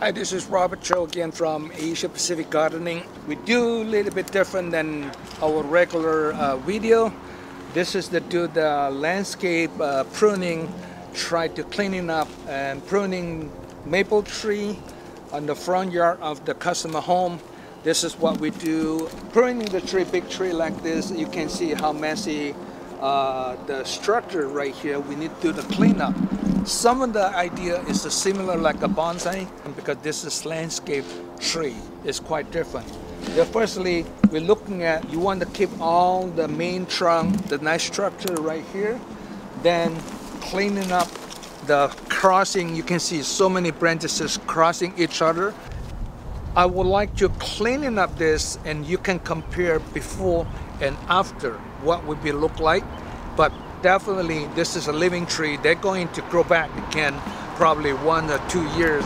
Hi, this is Robert Cho again from Asia Pacific Gardening. We do a little bit different than our regular video. This is to do the landscape pruning, try to cleaning up and pruning maple tree on the front yard of the customer home. This is what we do, pruning the tree, big tree like this. You can see how messy the structure right here. We need to do the cleanup. Some of the idea is similar like a bonsai, because this is landscape tree. It's quite different. Then firstly, we're looking at, you want to keep all the main trunk, the nice structure right here. Then cleaning up the crossing. You can see so many branches crossing each other. I would like to cleaning up this, and you can compare before and after what would be look like. But definitely, this is a living tree. They're going to grow back again, probably 1 or 2 years.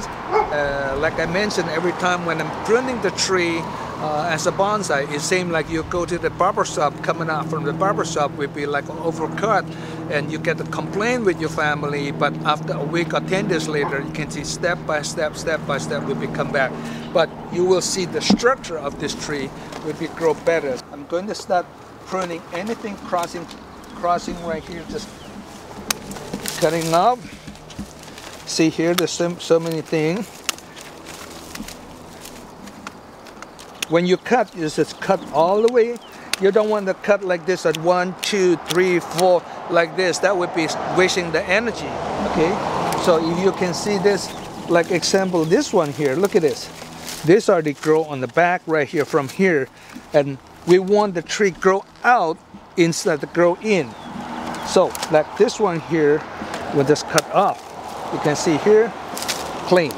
Like I mentioned, every time when I'm pruning the tree as a bonsai, it seems like you go to the barber shop, coming out from the barber shop will be like overcut, and you get a complaint with your family. But after a week or 10 days later, you can see step by step, will be come back. But you will see the structure of this tree will be grow better. I'm going to start pruning anything crossing right here, just cutting up. See here, there's so many things. When you cut, you just cut all the way. You don't want to cut like this at 1, 2, 3, 4 like this. That would be wasting the energy. Okay, so if you can see this, like example, this one here. Look at this. This already grow on the back right here from here, and we want the tree grow out instead of grow in. So like this one here, we'll just cut off. You can see here, clean.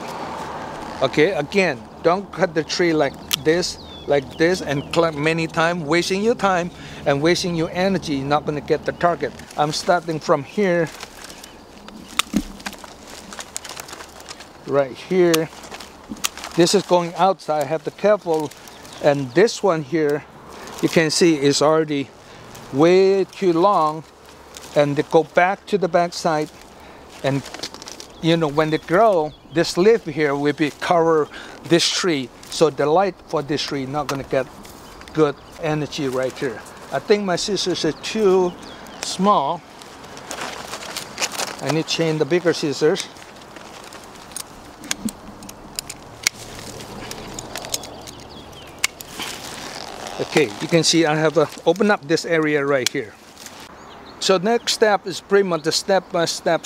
Okay, again, don't cut the tree like this, and cut many times, wasting your time and wasting your energy. You're not going to get the target. I'm starting from here, right here. This is going outside. I have to be careful. And this one here, you can see is already way too long, and they go back to the back side. And you know, when they grow, this leaf here will be cover this tree, so the light for this tree not going to get good energy right here. I think my scissors are too small. I need to change the bigger scissors. Okay, you can see I have opened up this area right here. So next step is pretty much the step by step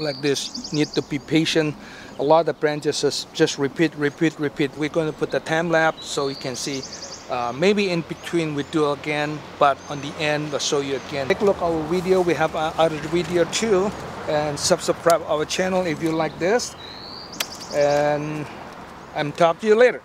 like this. Need to be patient. A lot of branches is just repeat. We're going to put the time lapse so you can see. Maybe in between we do again, but on the end we'll show you again. Take a look at our video. We have other video too, and subscribe our channel if you like this. And I'm talk to you later.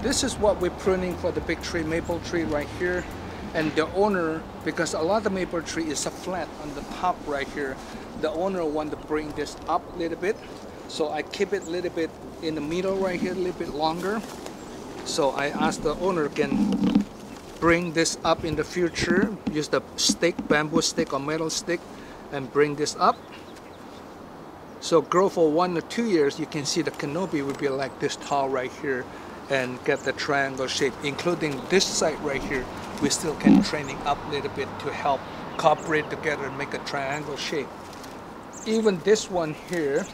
This is what we're pruning for the big tree, maple tree right here. And the owner, because a lot of maple tree is a flat on the top right here, the owner want to bring this up a little bit. So I keep it a little bit in the middle right here, a little bit longer. So I asked the owner can bring this up in the future, use the stick, bamboo stick or metal stick, and bring this up. So grow for 1 or 2 years, you can see the canopy will be like this tall right here, and get the triangle shape, including this side right here. We still can training up a little bit to help cooperate together and make a triangle shape. Even this one here,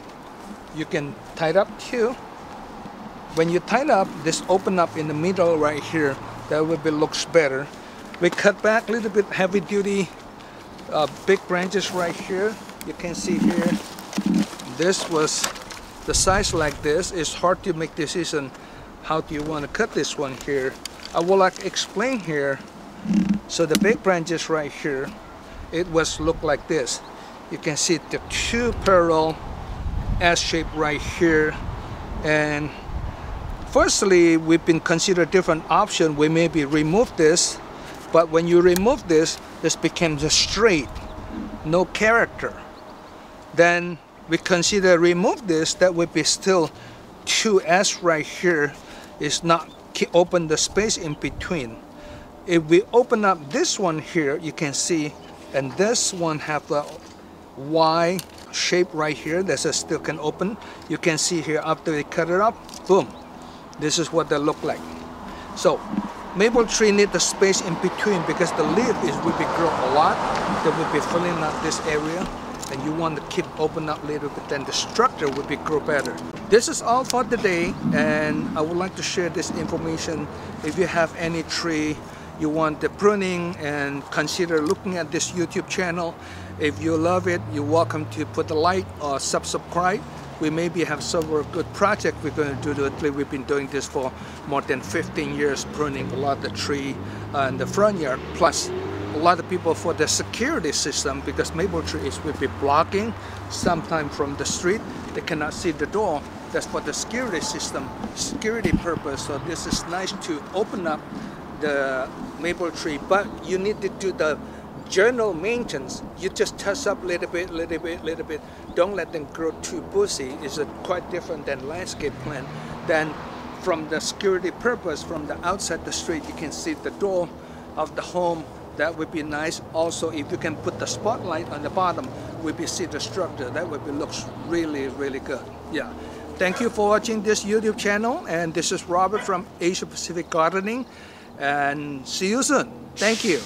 you can tie it up too. When you tie it up, this open up in the middle right here, that will be looks better. We cut back a little bit heavy duty, big branches right here. you can see here, this was the size like this. It's hard to make decision how do you want to cut this one here. I would like to explain here. So the big branches right here, it was look like this. You can see the two parallel S shape right here. And firstly, we've been considered different option. We maybe remove this, but when you remove this becomes a straight, no character. Then we consider remove this, that would be still 2S right here. It's not open the space in between. If we open up this one here, you can see, and this one have a Y shape right here that still can open. You can see here after they cut it up, boom, this is what they look like. So maple tree need the space in between because the leaf is will be grow a lot. They will be filling up this area, and you want to keep open up a little bit, then the structure will be grow better. This is all for today, and I would like to share this information. If you have any tree you want the pruning, and consider looking at this YouTube channel. If you love it, you're welcome to put a like or subscribe. We maybe have several good projects we're going to do. We've been doing this for more than 15 years, pruning a lot of the tree in the front yard, plus a lot of people for the security system, because maple trees will be blocking sometime from the street. They cannot see the door. That's for the security system, security purpose. So this is nice to open up the maple tree, but you need to do the general maintenance. You just touch up a little bit, little bit, little bit. Don't let them grow too bushy. It's quite different than landscape plant. Then from the security purpose, from the outside the street, you can see the door of the home. That would be nice. Also, if you can put the spotlight on the bottom, we will see the structure. That would be looks really, really good. Yeah. Thank you for watching this YouTube channel, and this is Robert from Asia Pacific Gardening, and see you soon. Thank you.